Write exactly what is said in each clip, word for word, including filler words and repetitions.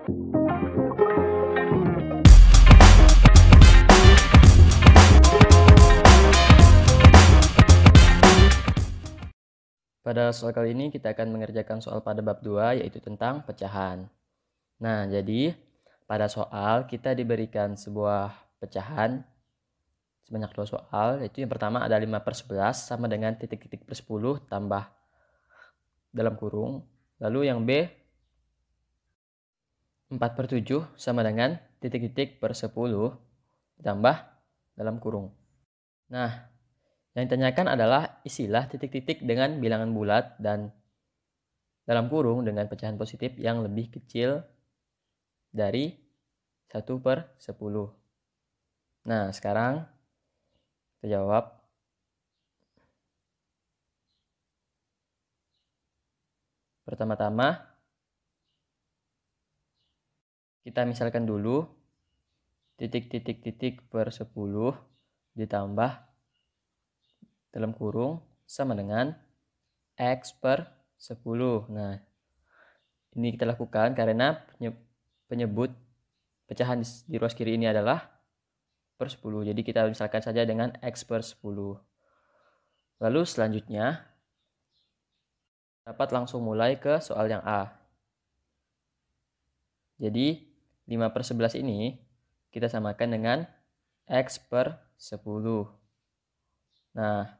Pada soal kali ini kita akan mengerjakan soal pada bab dua, yaitu tentang pecahan. Nah, jadi pada soal kita diberikan sebuah pecahan sebanyak dua soal, yaitu yang pertama ada lima per sebelas sama dengan titik-titik per sepuluh tambah dalam kurung. Lalu yang B empat per tujuh sama dengan titik-titik per sepuluh ditambah dalam kurung. Nah, yang ditanyakan adalah isilah titik-titik dengan bilangan bulat dan dalam kurung dengan pecahan positif yang lebih kecil dari satu per sepuluh. Nah, sekarang kita jawab. Pertama-tama, kita misalkan dulu titik-titik-titik per sepuluh ditambah dalam kurung sama dengan X per sepuluh. Nah, ini kita lakukan karena penyebut pecahan di ruas kiri ini adalah per sepuluh. Jadi kita misalkan saja dengan X per sepuluh. Lalu selanjutnya, dapat langsung mulai ke soal yang A. Jadi, lima per sebelas ini kita samakan dengan X per sepuluh. Nah,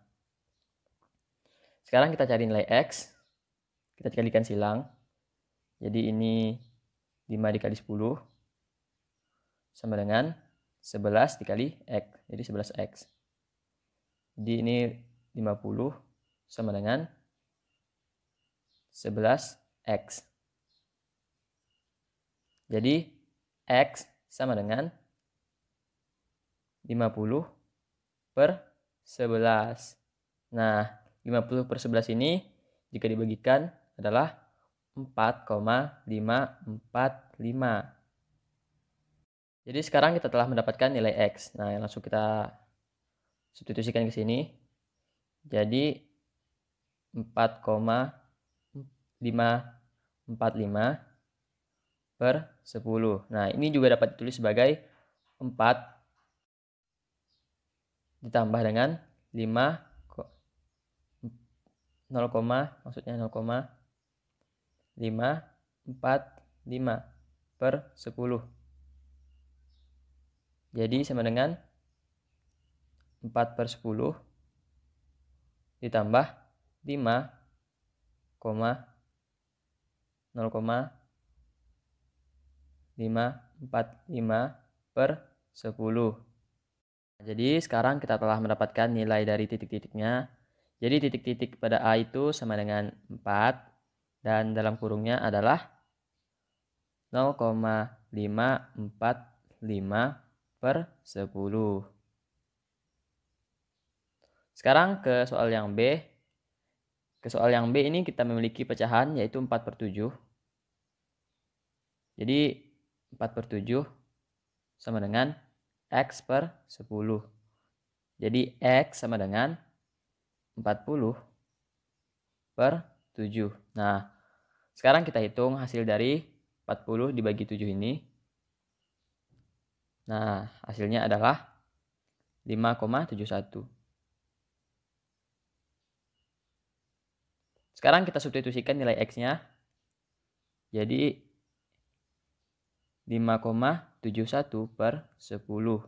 sekarang kita cari nilai X, kita kalikan silang. Jadi ini lima dikali sepuluh sama dengan sebelas dikali X, jadi sebelas X. Jadi ini lima puluh sama dengan sebelas X. Jadi X sama dengan lima puluh per sebelas. Nah, lima puluh per sebelas ini jika dibagikan adalah empat koma lima empat lima. Jadi sekarang kita telah mendapatkan nilai X. Nah, langsung kita substitusikan ke sini. Jadi empat koma lima empat lima per sepuluh. Nah, ini juga dapat ditulis sebagai empat ditambah dengan lima, nol, maksudnya nol koma lima empat lima per sepuluh. Jadi sama dengan empat per sepuluh ditambah lima koma nol koma lima empat lima per sepuluh. Jadi sekarang kita telah mendapatkan nilai dari titik-titiknya. Jadi titik-titik pada A itu sama dengan empat dan dalam kurungnya adalah nol koma lima empat lima per sepuluh. Sekarang ke soal yang B. Ke soal yang B ini kita memiliki pecahan yaitu empat per tujuh. Jadi empat per tujuh sama dengan X per sepuluh. Jadi X sama dengan empat puluh per tujuh. Nah, sekarang kita hitung hasil dari empat puluh dibagi tujuh ini. Nah, hasilnya adalah lima koma tujuh satu. Sekarang kita substitusikan nilai X-nya. Jadi lima koma tujuh satu per sepuluh.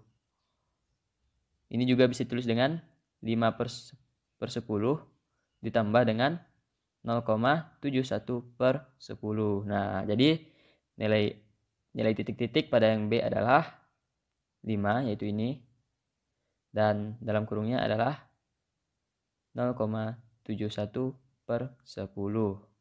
Ini juga bisa ditulis dengan lima per sepuluh ditambah dengan nol koma tujuh satu per sepuluh. Nah, jadi nilai nilai titik-titik pada yang B adalah lima, yaitu ini. Dan dalam kurungnya adalah nol koma tujuh satu per sepuluh.